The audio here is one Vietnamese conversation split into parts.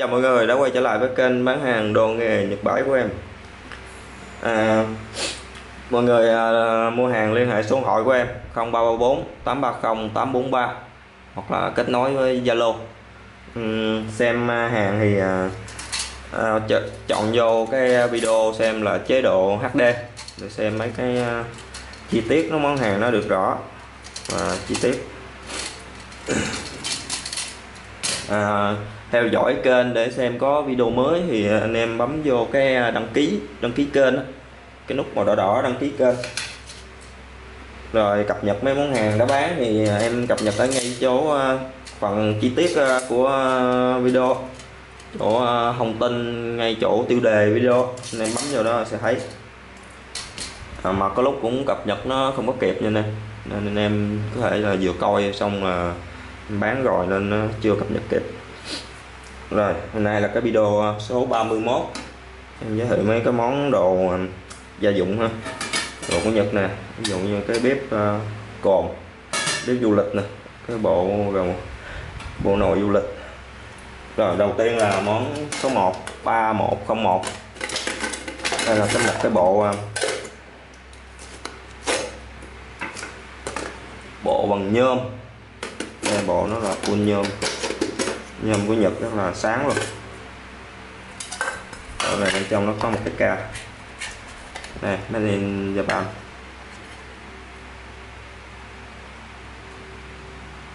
Chào mọi người đã quay trở lại với kênh bán hàng đồ nghề Nhật Bản của em. Mọi người mua hàng liên hệ số điện thoại của em 0334 830 843 hoặc là kết nối với Zalo. Xem hàng thì chọn vô cái video xem là chế độ HD để xem mấy cái chi tiết nó món hàng nó được rõ và chi tiết. Theo dõi kênh để xem có video mới thì anh em bấm vô cái đăng ký kênh, cái nút màu đỏ đỏ đăng ký kênh, rồi cập nhật mấy món hàng đã bán thì em cập nhật ở ngay chỗ phần chi tiết của video, chỗ thông tin ngay chỗ tiêu đề video, anh em bấm vô đó sẽ thấy. Mà có lúc cũng cập nhật nó không có kịp như này nên anh em có thể là vừa coi xong là bán rồi nên nó chưa cập nhật kịp. Rồi, hôm nay là cái video số 31. Em giới thiệu mấy cái món đồ gia dụng ha. Đồ của Nhật nè, ví dụ như cái bếp cồn, bếp du lịch nè, cái bộ nồi du lịch. Rồi, đầu tiên là món số 1, 3101. Đây là một cái bộ bằng nhôm. Đây bộ nó là full nhôm. Nhôm của Nhật rất là sáng luôn. Ở này bên trong nó có một cái ca này, made in Japan.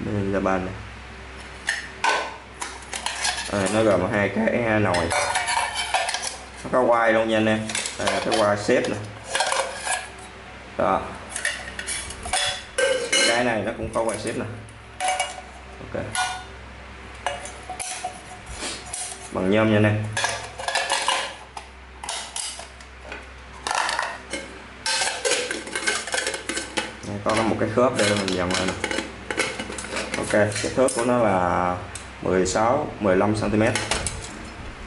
Made in Japan này. Nó gồm hai cái nồi, nó có quay luôn nha anh em. Đây là cái quay xếp nè. Đó, cái này nó cũng có quay xếp nè. Ok, bằng nhôm nha anh em. Có một cái khớp để mình dặn lại nè. Ok, kích thước của nó là 16-15 cm,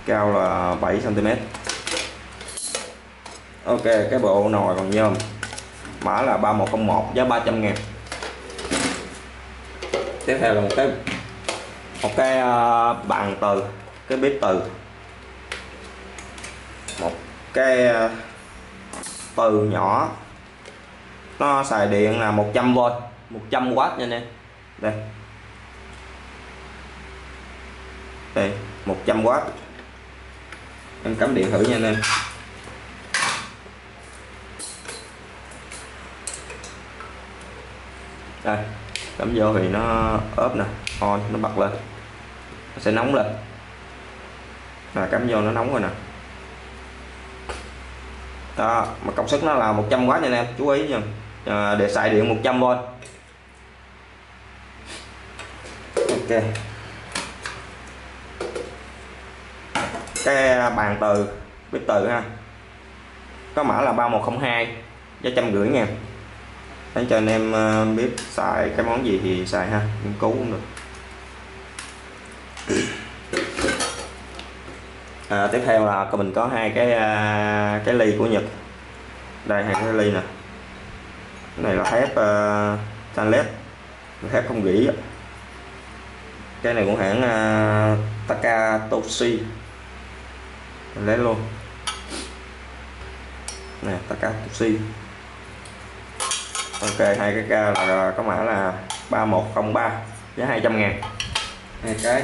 cao là 7 cm. Ok, cái bộ nồi bằng nhôm, mã là 3101, giá 300.000. Tiếp theo là một cái bàn từ, cái bếp từ, một cái từ nhỏ, nó xài điện là 100V, 100W nha anh em. Đây, đây 100W, em cắm điện thử nha anh em. Đây, cắm vô thì nó ốp nè, on, nó bật lên, nó sẽ nóng lên. Là cắm vô nó nóng rồi nè. Đó, mà công suất nó là 100W nha anh em, chú ý nha. Để xài điện 100V. Ok. Cái bàn từ, bếp từ ha. Có mã là 3102, giá 150.000. Để cho anh em biết xài cái món gì thì xài ha, nghiên cứu cũng được. Tiếp theo là mình có hai cái ly của Nhật. Đây, hai cái ly nè. Cái này là thép Stanley, thép không gỉ. Cái này của hãng Taka-Toshi. Mình lấy luôn nè, Taka-Toshi. Ok, hai cái ca là có mã là 3103, giá 200.000. Hai cái.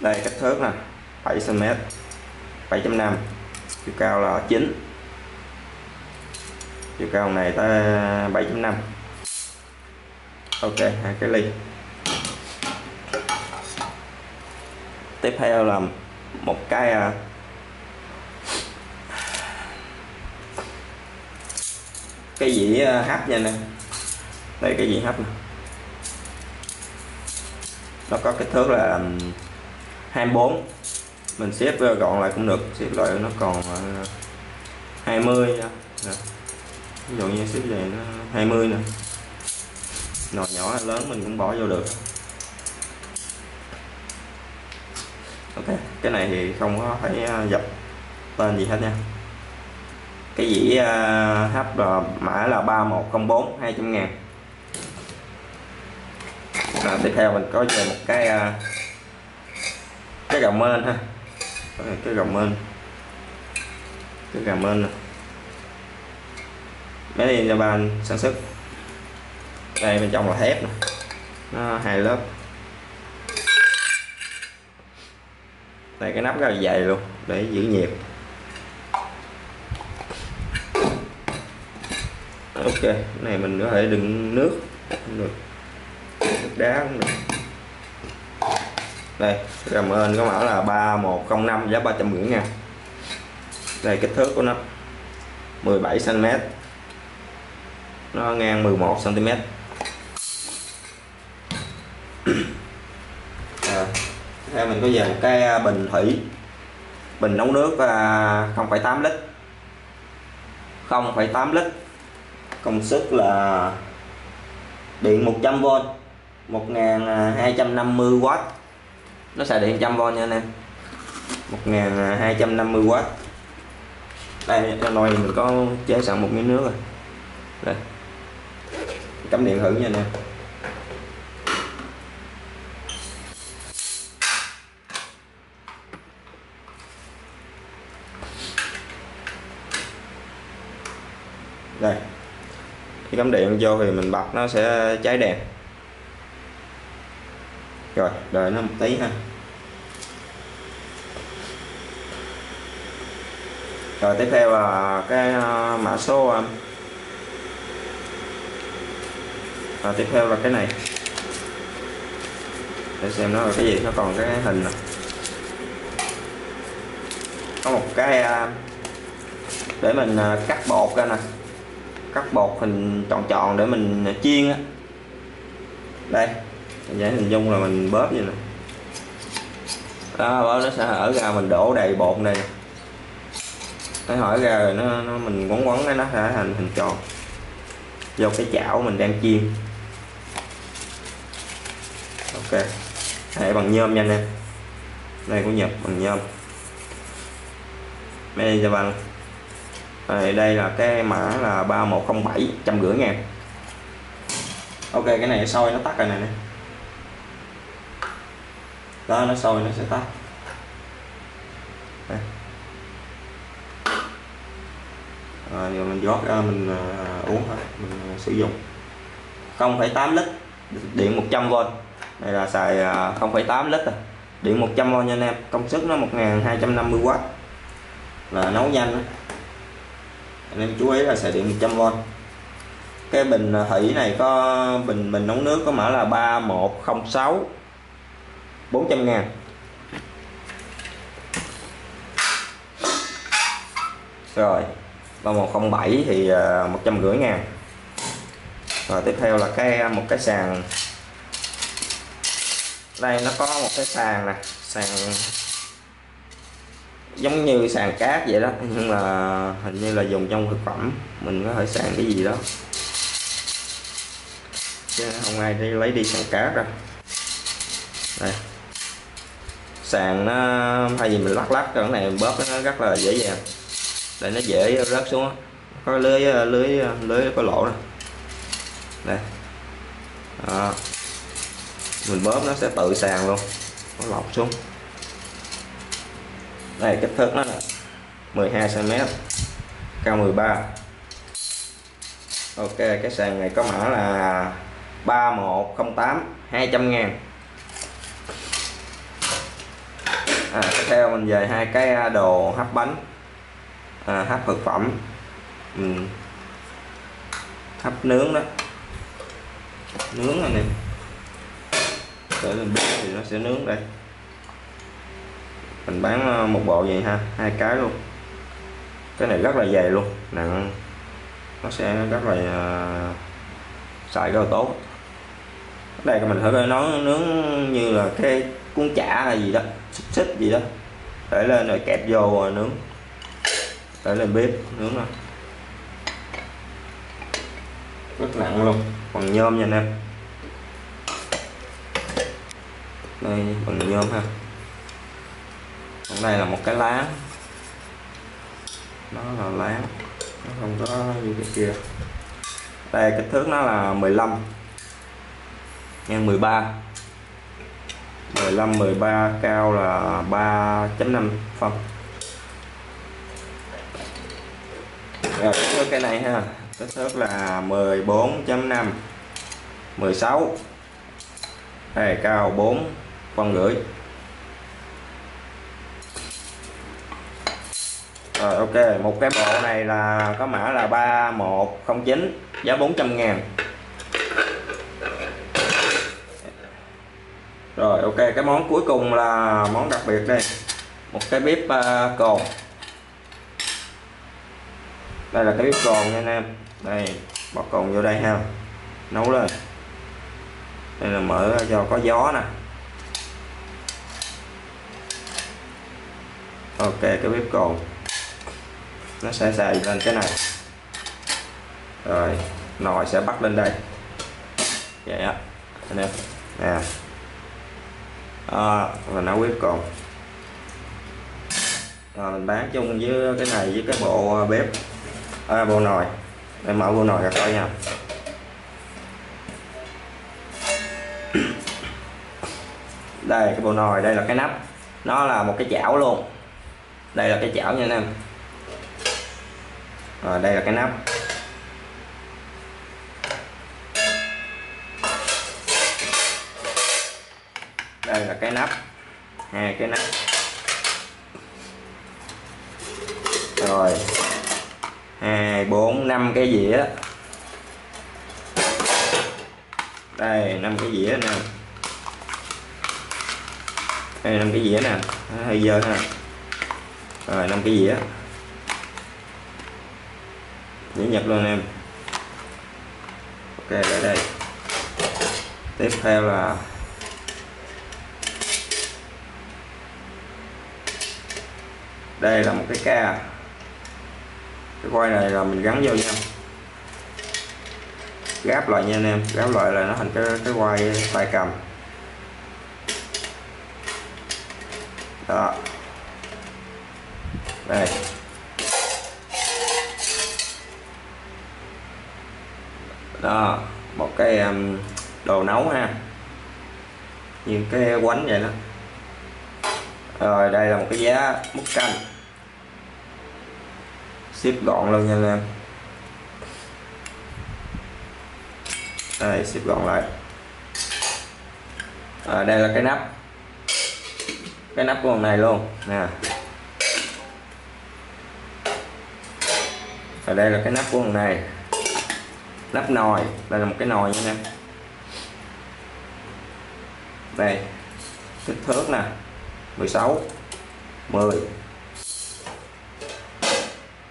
Đây, kích thước nè, 7 cm, 7.5, chiều cao là 9, chiều cao này tới 7.5. Ok, hai cái ly. Tiếp theo là một cái dĩa hấp nha nè. Đây cái dĩa hấp nè, nó có kích thước là 24, mình xếp gọn lại cũng được, xếp lại nó còn 20 nè. Ví dụ như xếp này nó 20 nè. Nồi nhỏ hay lớn mình cũng bỏ vô được. Ok, cái này thì không có phải dập tên gì hết nha. Cái dĩa hấp là mã là 3104, 200.000. Tiếp theo mình có về một cái gà mên ha, cái gà mên này Made in Japan sản xuất. Đây bên trong là thép nè, nó 2 lớp. Đây cái nắp rất là dày luôn để giữ nhiệt. Ok, cái này mình có thể đựng nước cũng được, nước đá cũng được. Đây cảm ơn có mã là 3105 giá 350 nha. Đây kích thước của nó 17 cm, nó ngang 11 cm. Đây mình có về một cái bình thủy, bình nấu nước 0,8 lít, 0,8 lít, công suất là điện 100V, 1250W. Nó xài điện 100V nha anh em, 1250W. Đây trong nồi mình có chế sẵn một miếng nước rồi. Đây cắm điện thử nha anh em. Đây khi cắm điện vô thì mình bật nó sẽ cháy đèn. Rồi đợi nó một tí ha. Rồi tiếp theo là cái mã số, và tiếp theo là cái này để xem nó là cái gì. Nó còn cái hình này. Có một cái để mình cắt bột ra nè, cắt bột hình tròn tròn để mình chiên á. Đây dễ hình dung là mình bóp như nè đó, nó sẽ hở ra, mình đổ đầy bột này, nó hở ra rồi nó mình quấn quấn cái nó sẽ thành hình tròn vô cái chảo mình đang chiên. Ok, hệ bằng nhôm nha anh em, đây của Nhật bằng nhôm, made in Japan. Đây là cái mã là 3107 150 ngàn. Ok, cái này sôi nó tắt rồi nè, đó nó sôi nó sẽ tắt. Đây. Rồi giờ mình rót ra mình uống thôi, mình sử dụng 0,8 lít, điện 100V. Đây là xài 0,8 lít à, điện 100V nha anh em, công suất nó 1250W, là nấu nhanh đó. Anh em chú ý là xài điện 100V. Cái bình thủy này có bình nấu nước có mã là 3106, 400 ngàn. Rồi 3107 thì 150 ngàn. Rồi tiếp theo là cái một cái sàn. Đây nó có một cái sàn nè, sàn giống như sàn cát vậy đó, nhưng là hình như là dùng trong thực phẩm, mình có thể sàn cái gì đó chứ không ai đi lấy đi sàn cát đâu. Đây sàn nó thay vì mình lắc lắc, cái này mình bóp nó rất là dễ dàng để nó dễ rớt xuống. Có lưới có lỗ này. Đây đó. Mình bóp nó sẽ tự sàn luôn, nó lọc xuống. Đây kích thước nó là 12 cm, cao 13. Ok, cái sàn này có mã là 3108, 200 ngàn. Tiếp theo mình về hai cái đồ hấp bánh, hấp thực phẩm, hấp nướng đó, nướng này nè, để mình biết thì nó sẽ nướng. Đây mình bán một bộ vậy ha, 2 cái luôn. Cái này rất là dày luôn, nặng, nó sẽ rất là xài rất là tốt. Đây mình thử nó nướng như là cái cuốn chả hay gì đó, xích xích gì đó, để lên rồi kẹp vô rồi nướng, để lên bếp nướng thôi. Rất nặng luôn, bằng nhôm nha anh em. Đây bằng nhôm ha. Còn đây là một cái láng, nó là láng, nó không có như cái kia. Đây kích thước nó là 15 x 13, 15 13 cao là 3.5 phân. Rồi kích thước cái này ha, kích thước là 14.5 16. Đây cao 4 phân rưỡi. Rồi ok, một cái bộ này là có mã là 3109, giá 400.000. Rồi ok, cái món cuối cùng là món đặc biệt đây, một cái bếp cồn. Đây là cái bếp cồn nha anh em. Đây, bỏ cồn vô đây ha, nấu lên. Đây là mở cho có gió nè. Ok, cái bếp cồn nó sẽ xài lên cái này, rồi nồi sẽ bắt lên đây vậy á anh em nè. Là nấu bếp cồn mình bán chung với cái này với cái bộ bếp bộ nồi. Để mở bộ nồi ra coi nha. Đây cái bộ nồi, đây là cái nắp, nó là một cái chảo luôn. Đây là cái chảo nha anh em. Rồi đây là cái nắp. Đây là cái nắp, hai cái nắp. Rồi 2, 4, 5 cái dĩa. Đây 5 cái dĩa nè. Đây 5 cái dĩa nè, nó hơi dơ ha. Rồi 5 cái dĩa, dĩa Nhật luôn em. Ok lại đây. Tiếp theo là đây là một cái ca. Cái quay này là mình gắn vô nha, gáp lại nha anh em, gáp lại là nó thành cái quay tay cầm. Đó. Đây. Đó, một cái đồ nấu ha, như cái quánh vậy đó. Rồi đây là một cái giá múc canh, ship gọn luôn nha anh em. Đây ship gọn lại. Đây là cái nắp, cái nắp của con này luôn nè. Rồi đây là cái nắp của con này, nắp nồi. Đây là một cái nồi nha anh em. Đây kích thước nè 16 10.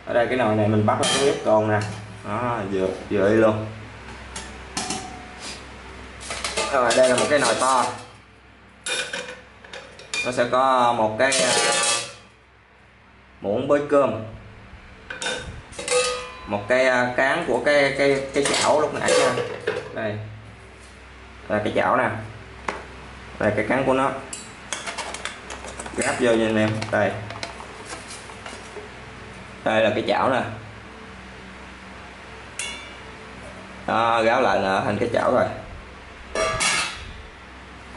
Ở đây cái nồi này mình bắt cái bếp cồn nè, đó vừa y luôn. Rồi đây là một cái nồi to, nó sẽ có một cái muỗng bới cơm, một cái cán của cái chảo lúc nãy nha. Đây là cái chảo nè, đây cái cán của nó, gáp vô nha anh em. Đây đây là cái chảo nè, gáo lại nè, thành cái chảo rồi.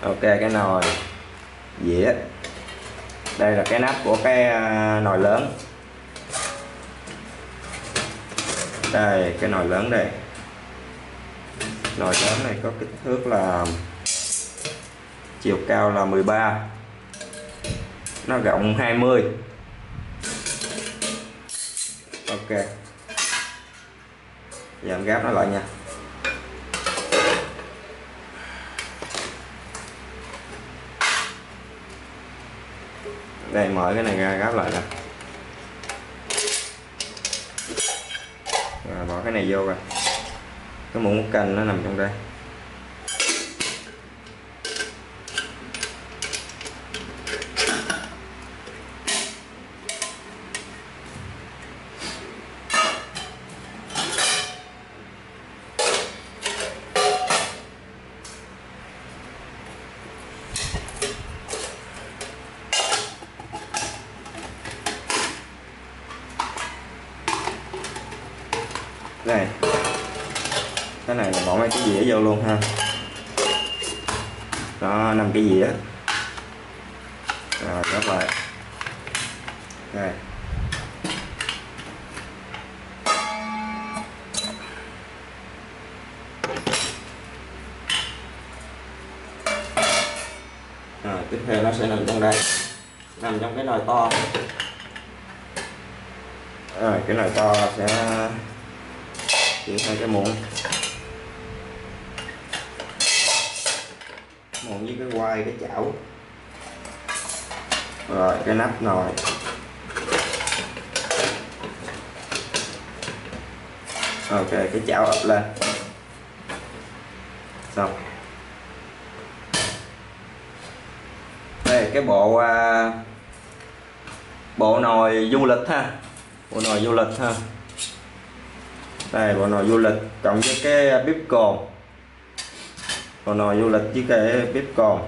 Ok cái nồi, dĩa. Đây là cái nắp của cái nồi lớn. Đây cái nồi lớn đây, nồi lớn này có kích thước là chiều cao là 13, nó rộng 20. Ok giờ em gáp nó lại nha. Đây mở cái này ra, gáp lại nè. Rồi bỏ cái này vô rồi, cái muỗng múc canh nó nằm trong đây. Đây cái này là bỏ mấy cái dĩa vô luôn ha. Đó 5 cái dĩa. các bạn. Đây. Rồi, tiếp theo nó sẽ nằm trong đây, nằm trong cái nồi to. Rồi, cái nồi to sẽ chuyển sang cái muỗng, muỗng với cái quai, cái chảo, rồi cái nắp nồi. Ok, cái chảo ập lên xong. Đây cái bộ nồi du lịch ha, bộ nồi du lịch ha. Đây bộ nồi du lịch cộng với cái bếp cồn, bộ nồi du lịch với cái bếp cồn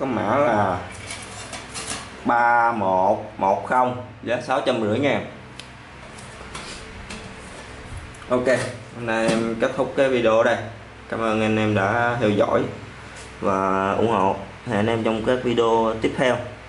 có mã là 3110, giá 650.000. Ok, hôm nay em kết thúc cái video đây. Cảm ơn anh em đã theo dõi và ủng hộ. Hẹn anh em trong các video tiếp theo.